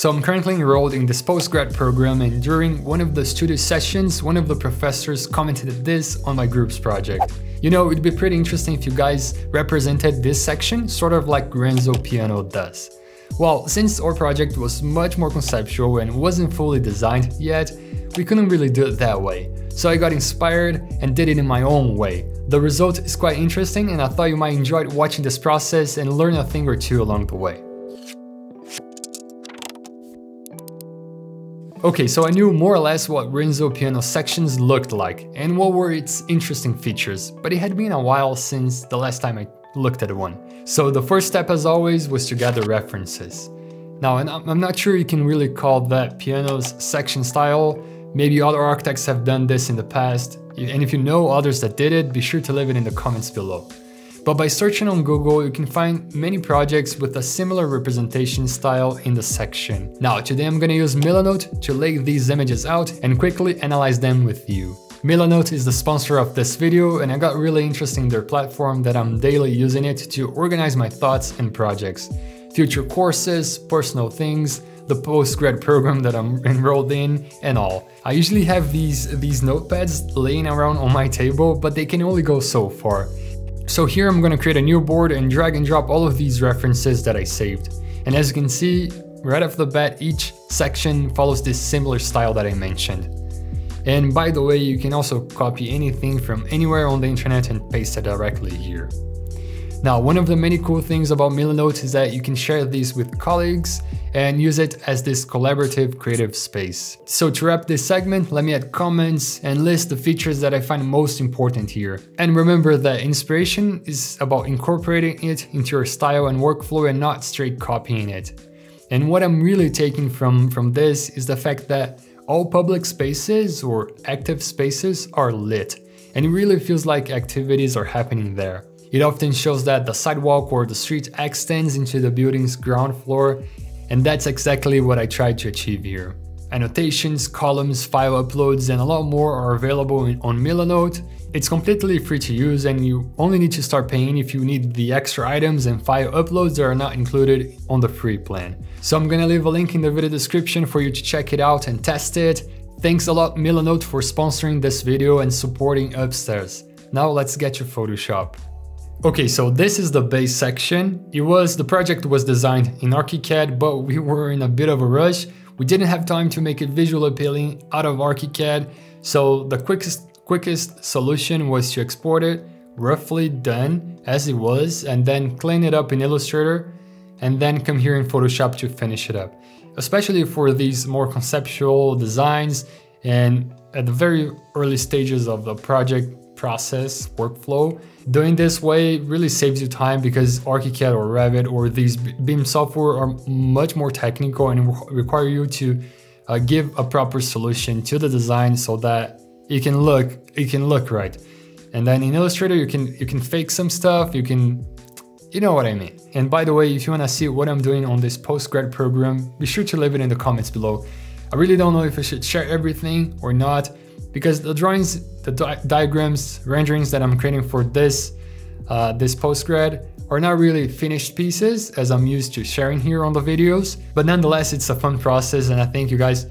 So I'm currently enrolled in this postgrad program, and during one of the studio sessions, one of the professors commented this on my group's project. You know, it'd be pretty interesting if you guys represented this section, sort of like Renzo Piano does. Well, since our project was much more conceptual and wasn't fully designed yet, we couldn't really do it that way. So I got inspired and did it in my own way. The result is quite interesting, and I thought you might enjoy watching this process and learn a thing or two along the way. Okay, so I knew more or less what Renzo Piano sections looked like and what were its interesting features, but it had been a while since the last time I looked at one. So the first step, as always, was to gather references. Now, and I'm not sure you can really call that Piano's section style. Maybe other architects have done this in the past, and if you know others that did it, be sure to leave it in the comments below. But by searching on Google, you can find many projects with a similar representation style in the section. Now, today I'm gonna use Milanote to lay these images out and quickly analyze them with you. Milanote is the sponsor of this video, and I got really interested in their platform that I'm daily using it to organize my thoughts and projects. Future courses, personal things, the postgrad program that I'm enrolled in, and all. I usually have these notepads laying around on my table, but they can only go so far. So here I'm gonna create a new board and drag and drop all of these references that I saved. And as you can see, right off the bat, each section follows this similar style that I mentioned. And by the way, you can also copy anything from anywhere on the internet and paste it directly here. Now, one of the many cool things about Milanote is that you can share these with colleagues and use it as this collaborative creative space. So to wrap this segment, let me add comments and list the features that I find most important here. And remember that inspiration is about incorporating it into your style and workflow and not straight copying it. And what I'm really taking from this is the fact that all public spaces or active spaces are lit, and it really feels like activities are happening there. It often shows that the sidewalk or the street extends into the building's ground floor, and that's exactly what I tried to achieve here. Annotations, columns, file uploads, and a lot more are available on Milanote. It's completely free to use, and you only need to start paying if you need the extra items and file uploads that are not included on the free plan. So I'm gonna leave a link in the video description for you to check it out and test it. Thanks a lot, Milanote, for sponsoring this video and supporting Upstairs. Now let's get to Photoshop. Okay, so this is the base section. The project was designed in ARCHICAD, but we were in a bit of a rush. We didn't have time to make it visually appealing out of ARCHICAD, so the quickest solution was to export it, roughly done as it was, and then clean it up in Illustrator, and then come here in Photoshop to finish it up. Especially for these more conceptual designs, and at the very early stages of the project process workflow. Doing this way really saves you time because ARCHICAD or Revit or these BIM software are much more technical and require you to give a proper solution to the design so that it can look right. And then in Illustrator you can fake some stuff, you know what I mean. And by the way, if you want to see what I'm doing on this postgrad program, be sure to leave it in the comments below. I really don't know if I should share everything or not, because the drawings, the diagrams, renderings that I'm creating for this postgrad are not really finished pieces as I'm used to sharing here on the videos. But nonetheless, it's a fun process, and I think you guys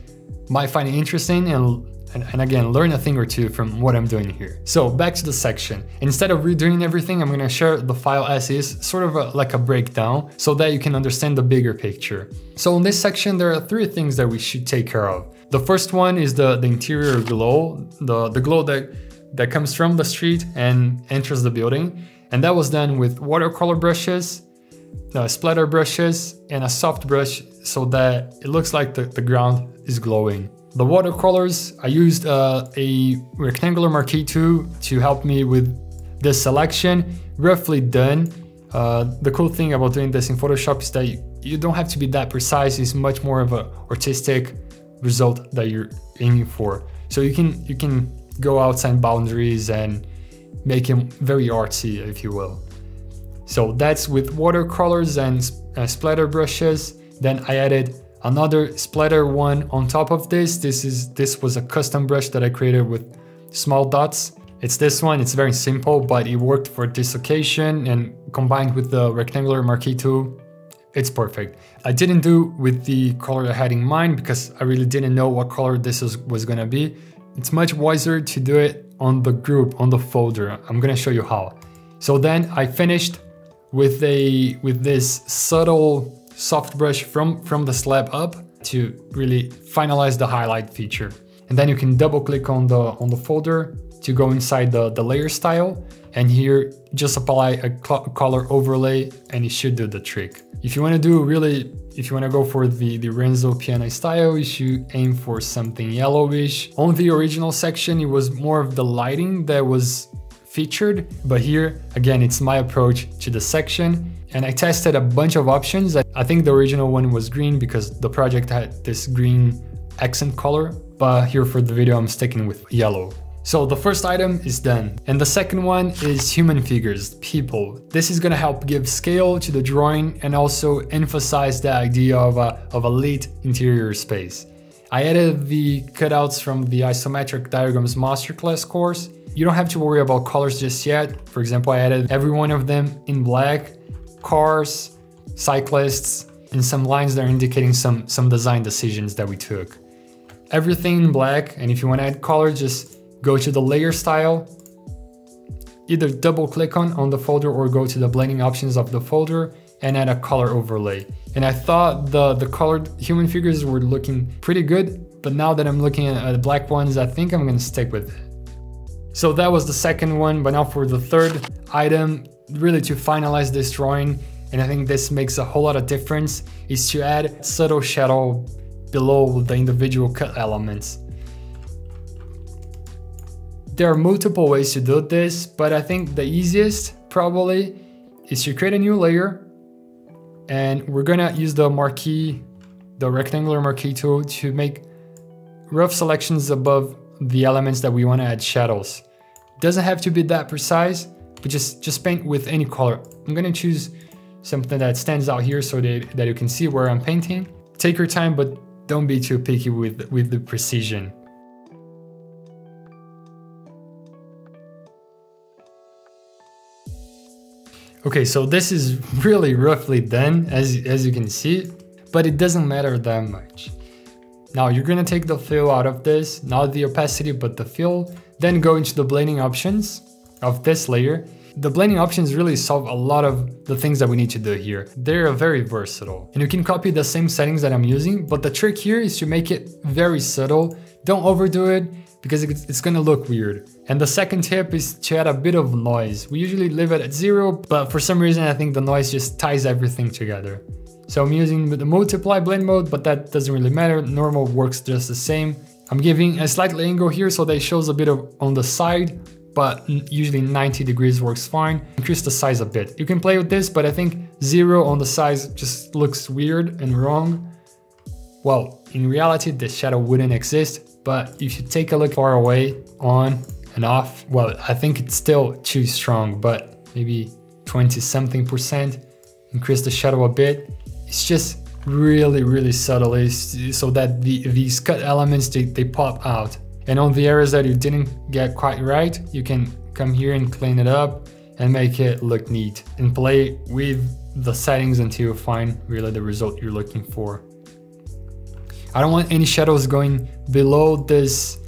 might find it interesting and again, learn a thing or two from what I'm doing here. So back to the section. Instead of redoing everything, I'm gonna share the file as is, sort of like a breakdown, so that you can understand the bigger picture. So in this section, there are three things that we should take care of. The first one is the interior glow, the glow that comes from the street and enters the building. And that was done with watercolor brushes, splatter brushes, and a soft brush so that it looks like the ground is glowing. The watercolors, I used a rectangular marquee tool to help me with this selection, roughly done. The cool thing about doing this in Photoshop is that you don't have to be that precise. It's much more of an artistic result that you're aiming for. So you can go outside boundaries and make them very artsy, if you will. So that's with watercolors and splatter brushes. Then I added another splatter one on top of this. This was a custom brush that I created with small dots. It's this one. It's very simple, but it worked for this occasion, and combined with the rectangular marquee tool, it's perfect. I didn't do with the color I had in mind because I really didn't know what color this was gonna be. It's much wiser to do it on the group, on the folder. I'm gonna show you how. So then I finished with this subtle soft brush from the slab up to really finalize the highlight feature. And then you can double click on the folder to go inside the layer style, and here just apply a color overlay and it should do the trick. If you want to go for the Renzo Piano style, you should aim for something yellowish. On the original section, it was more of the lighting that was featured, but here again it's my approach to the section. And I tested a bunch of options. I think the original one was green because the project had this green accent color, but here for the video I'm sticking with yellow. So the first item is done, and the second one is human figures, people. This is gonna help give scale to the drawing and also emphasize the idea of a lit interior space. I added the cutouts from the Isometric Diagrams Masterclass course. You don't have to worry about colors just yet. For example, I added every one of them in black, cars, cyclists, and some lines that are indicating some design decisions that we took. Everything in black, and if you wanna add color, just go to the layer style, either double click on the folder or go to the blending options of the folder and add a color overlay. And I thought the colored human figures were looking pretty good, but now that I'm looking at the black ones, I think I'm gonna stick with it. So that was the second one, but now for the third item, really to finalize this drawing, and I think this makes a whole lot of difference, is to add subtle shadow below the individual cut elements. There are multiple ways to do this, but I think the easiest probably is to create a new layer, and we're gonna use the marquee, the rectangular marquee tool, to make rough selections above the elements that we wanna add shadows. Doesn't have to be that precise, but just paint with any color. I'm gonna choose something that stands out here so that you can see where I'm painting. Take your time, but don't be too picky with the precision. Okay, so this is really roughly done, as you can see, but it doesn't matter that much. Now you're gonna take the fill out of this, not the opacity, but the fill, then go into the blending options of this layer. The blending options really solve a lot of the things that we need to do here. They're very versatile, and you can copy the same settings that I'm using, but the trick here is to make it very subtle. Don't overdo it, because it's gonna look weird. And the second tip is to add a bit of noise. We usually leave it at 0, but for some reason I think the noise just ties everything together. So I'm using the multiply blend mode, but that doesn't really matter. Normal works just the same. I'm giving a slight angle here so that it shows a bit of on the side, but usually 90 degrees works fine. Increase the size a bit. You can play with this, but I think 0 on the size just looks weird and wrong. Well, in reality, the shadow wouldn't exist, but if you take a look far away, on and off, well, I think it's still too strong, but maybe 20-something%, increase the shadow a bit. It's just really, really subtle so that these cut elements, they pop out. And on the areas that you didn't get quite right, you can come here and clean it up and make it look neat. And play with the settings until you find really the result you're looking for. I don't want any shadows going below this,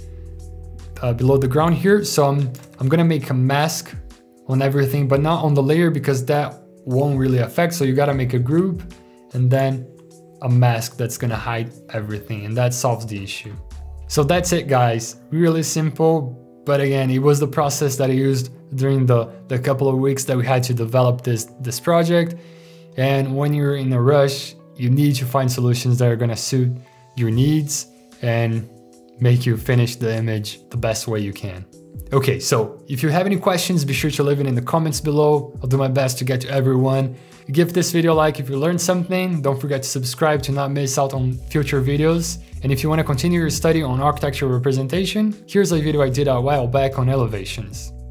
below the ground here. So I'm gonna make a mask on everything, but not on the layer because that won't really affect. So you gotta make a group and then a mask that's gonna hide everything, and that solves the issue. So that's it, guys. Really simple, but again, it was the process that I used during the couple of weeks that we had to develop this project. And when you're in a rush, you need to find solutions that are gonna suit your needs and make you finish the image the best way you can. Okay, so if you have any questions, be sure to leave it in the comments below. I'll do my best to get to everyone. Give this video a like if you learned something. Don't forget to subscribe to not miss out on future videos. And if you want to continue your study on architectural representation, here's a video I did a while back on elevations.